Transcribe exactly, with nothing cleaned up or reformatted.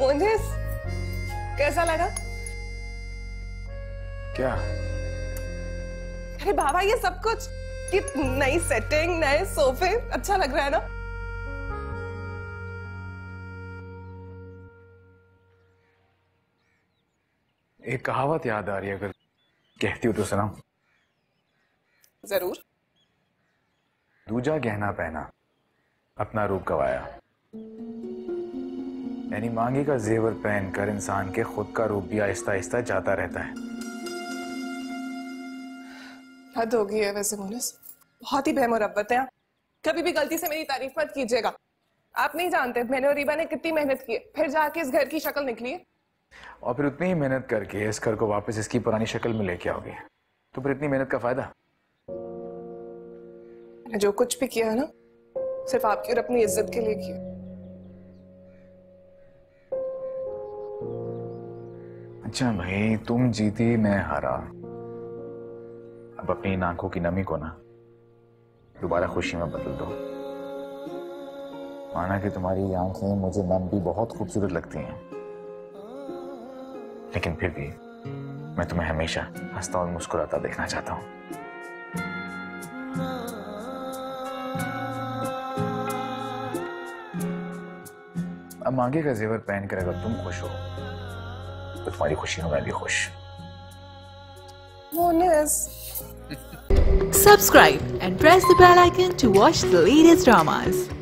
मुझे कैसा लगा? क्या? अरे बाबा ये सब कुछ, कि नई सेटिंग, नए सोफे, अच्छा लग रहा है ना? एक कहावत याद आ रही है, अगर कहती हो तो सुनाओ। जरूर। दूजा गहना पहना अपना रूप गवाया, यानी मांगी का जेवर पहन कर इंसान के खुद का रूप भी आहिस्ता आहिस्ता जाता रहता है। हद हो गई है वैसे मुनिस, बहुत ही बेमुरब्बत है। कभी भी गलती से मेरी तारीफ मत कीजिएगा। आप नहीं जानते मैंने और रीबा ने कितनी मेहनत की है, फिर जाके इस घर की शक्ल निकली है। और फिर उतनी ही मेहनत करके इस घर को वापस इसकी पुरानी शक्ल में लेके आओगे, तो फिर इतनी मेहनत का फायदा? जो कुछ भी किया है ना, सिर्फ आपकी और अपनी इज्जत के लिए किया। अच्छा भाई, तुम जीती मैं हारा। अब अपनी इन आंखों की नमी को ना दोबारा खुशी में बदल दो। माना कि तुम्हारी आंखें मुझे नम भी बहुत खूबसूरत लगती हैं, लेकिन फिर भी मैं तुम्हें हमेशा हंसता और मुस्कुराता देखना चाहता हूँ। अब मांगे का जेवर पहनकर अगर तुम खुश हो, तो तुम्हारी खुशी में मैं भी खुश। Bonus. Subscribe and press the bell icon to watch the latest dramas.